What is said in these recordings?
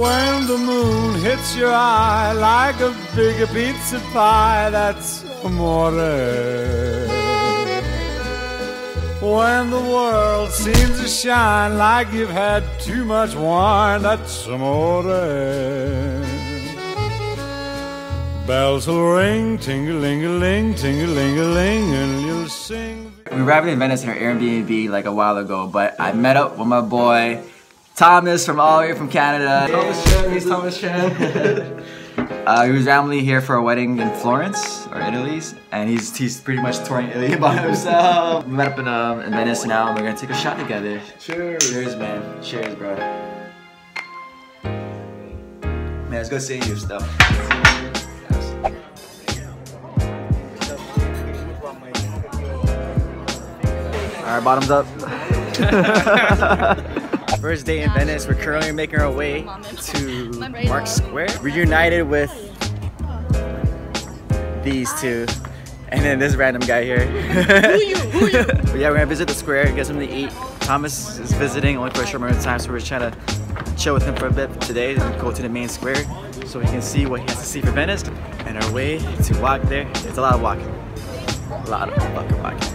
when the moon hits your eye like a big pizza pie, that's amore. When the world seems to shine like you've had too much wine, that's amore. Bells will ring, ting-a-ling-a-ling, ting-a-ling-a-ling, and you'll sing. We arrived in Venice in our Airbnb like a while ago, but I met up with my boy Thomas from all the way from Canada. Thomas Chan, he's Thomas Chan. He was randomly here for a wedding in Florence, or Italy, and he's pretty much touring Italy by himself. We met up in Venice now, and we're gonna take a shot together. Cheers. Cheers, man. Cheers, bro. Man, it's good seeing you stuff. Alright, bottoms up. First day in Venice, we're currently making our way to Mark's Square. Reunited with these two, and then this random guy here. Who you? But yeah, we're gonna visit the square, get something to eat. Thomas is visiting only for a short amount of time, so we're trying to chill with him for a bit today and go to the main square so we can see what he has to see for Venice. And our way to walk there, it's a lot of walking. A lot of fucking walking.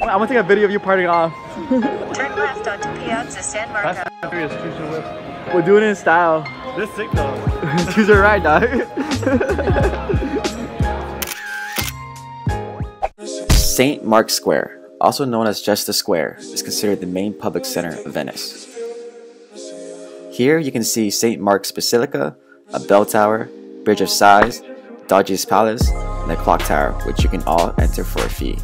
I want to take a video of you partying off. Turn left onto Piazza San Marco. We're doing it in style. This is sick though. Choose your ride, dog. St. Mark's Square, also known as just the square, is considered the main public center of Venice. Here you can see St. Mark's Basilica, a bell tower, Bridge of Sighs, Doge's Palace, and the Clock Tower, which you can all enter for a fee.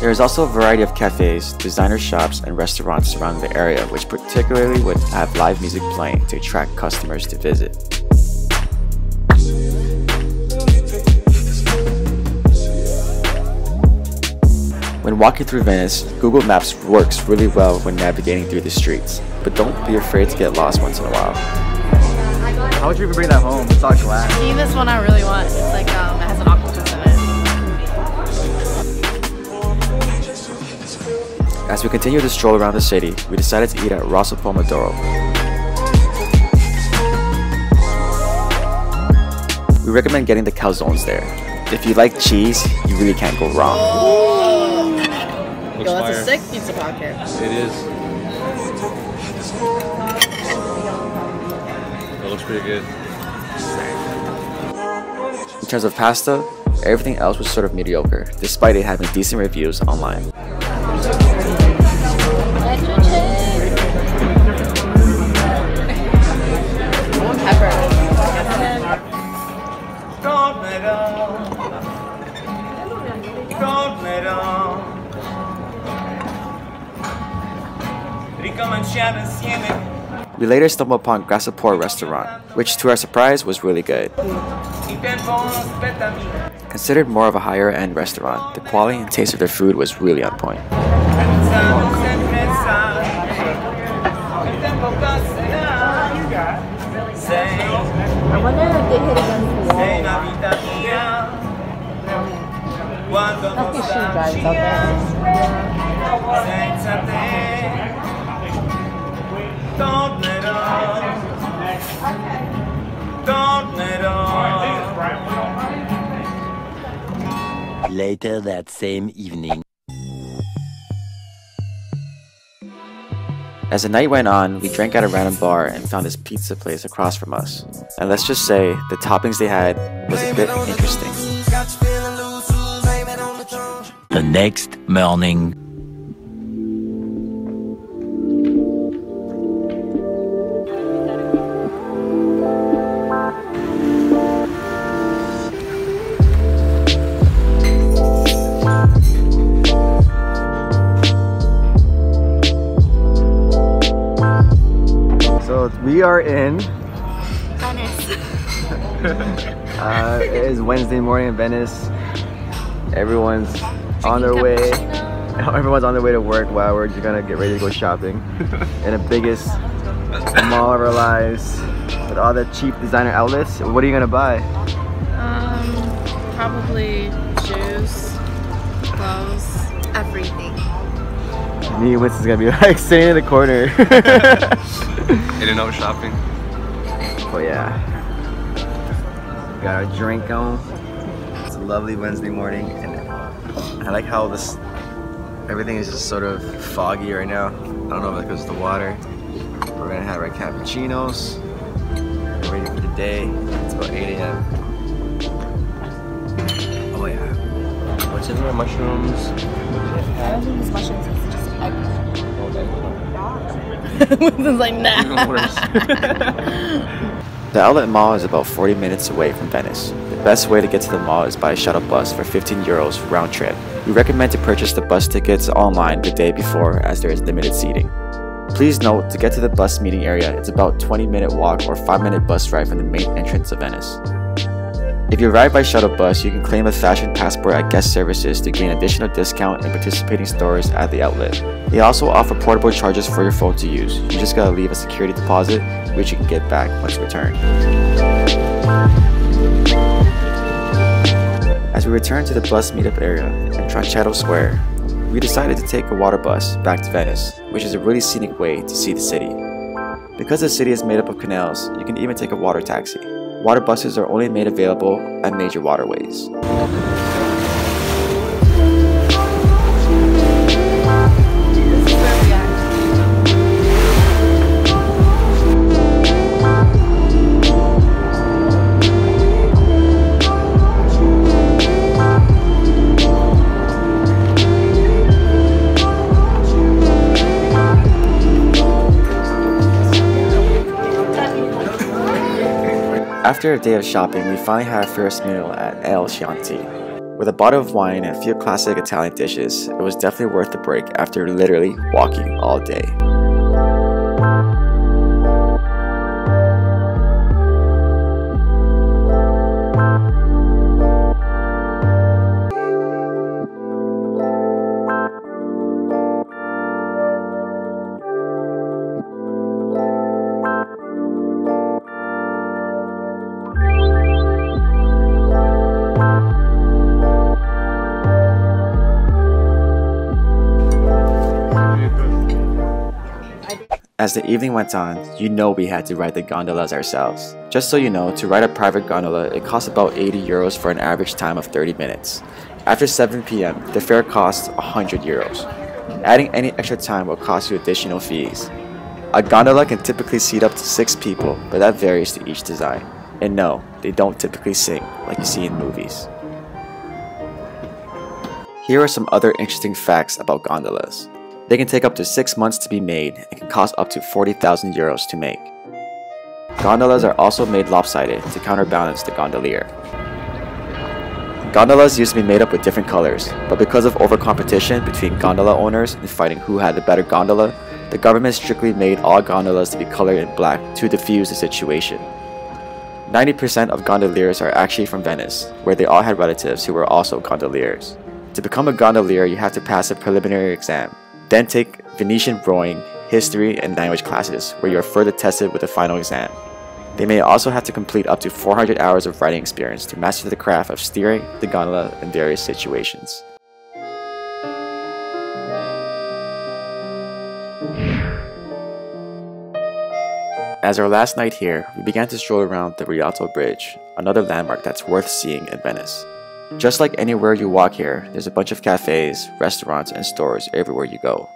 There is also a variety of cafes, designer shops, and restaurants surrounding the area, which particularly would have live music playing to attract customers to visit. When walking through Venice, Google Maps works really well when navigating through the streets, but don't be afraid to get lost once in a while. How would you even bring that home? It's all glass. See, this one I really want. It's like, it has an octopus in it. As we continue to stroll around the city, we decided to eat at Rosso Pomodoro. We recommend getting the calzones there. If you like cheese, you really can't go wrong. Yo, that's a sick pizza pocket. It is. It looks pretty good. In terms of pasta, everything else was sort of mediocre, despite it having decent reviews online. We later stumbled upon Grasopor restaurant, which to our surprise was really good. Considered more of a higher end restaurant, the quality and taste of their food was really on point. I wonder if they hit against the wall. That's the shoe drives up there. Later that same evening. As the night went on, we drank at a random bar and found this pizza place across from us. And let's just say, the toppings they had was a bit interesting. The next morning. We are in Venice. It is Wednesday morning in Venice. Everyone's on their way. Everyone's on their way to work while we're just gonna get ready to go shopping in the biggest mall of our lives with all the cheap designer outlets. What are you gonna buy? Probably shoes, clothes, everything. Me and Winston's gonna be like sitting in the corner. In and out shopping. Oh yeah. Got our drink on. It's a lovely Wednesday morning, and I like how this everything is just sort of foggy right now. I don't know if it's because of the water. We're gonna have our cappuccinos. We're ready for the day. It's about 8 a.m. Oh yeah. What's in there? Mushrooms? I don't think it's mushrooms, it's just egg. It's like, nah. The outlet mall is about 40 minutes away from Venice. The best way to get to the mall is by a shuttle bus for 15 euros round trip. We recommend to purchase the bus tickets online the day before as there is limited seating. Please note, to get to the bus meeting area, it's about 20-minute walk or 5-minute bus ride from the main entrance of Venice. If you arrive by shuttle bus, you can claim a fashion passport at guest services to gain additional discount in participating stores at the outlet. They also offer portable chargers for your phone to use. You just gotta leave a security deposit, which you can get back once returned. As we return to the bus meetup area in Tronchetto Square, we decided to take a water bus back to Venice, which is a really scenic way to see the city. Because the city is made up of canals, you can even take a water taxi. Water buses are only made available at major waterways. After a day of shopping, we finally had our first meal at El Chianti. With a bottle of wine and a few classic Italian dishes, it was definitely worth the break after literally walking all day. As the evening went on, you know we had to ride the gondolas ourselves. Just so you know, to ride a private gondola, it costs about 80 euros for an average time of 30 minutes. After 7 p.m, the fare costs 100 euros. Adding any extra time will cost you additional fees. A gondola can typically seat up to 6 people, but that varies to each design. And no, they don't typically sing like you see in movies. Here are some other interesting facts about gondolas. They can take up to 6 months to be made and can cost up to 40,000 euros to make. Gondolas are also made lopsided to counterbalance the gondolier. Gondolas used to be made up with different colors, but because of overcompetition between gondola owners and fighting who had the better gondola, the government strictly made all gondolas to be colored in black to diffuse the situation. 90% of gondoliers are actually from Venice, where they all had relatives who were also gondoliers. To become a gondolier, you have to pass a preliminary exam. Then take Venetian rowing, history, and language classes, where you are further tested with the final exam. They may also have to complete up to 400 hours of riding experience to master the craft of steering the gondola in various situations. As our last night here, we began to stroll around the Rialto Bridge, another landmark that's worth seeing in Venice. Just like anywhere you walk here, there's a bunch of cafes, restaurants, and stores everywhere you go.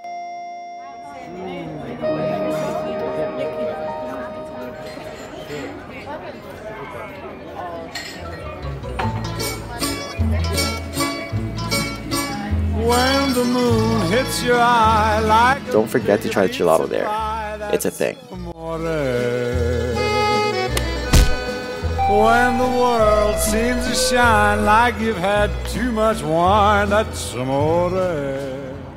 When the moon hits your eye like don't forget to try the gelato there. It's a thing. When the world seems to shine like you've had too much wine, that's amore.